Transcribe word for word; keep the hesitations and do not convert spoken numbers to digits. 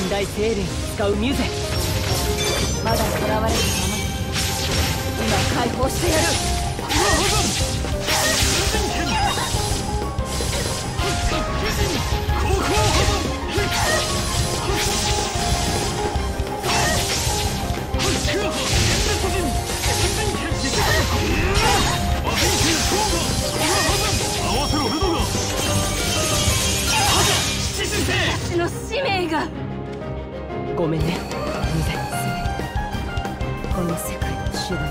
四大精霊に使うミュゼ、まだ囚われるままに今解放してやる。私の使命が。ごめんねミゼ、この世界の主題だ。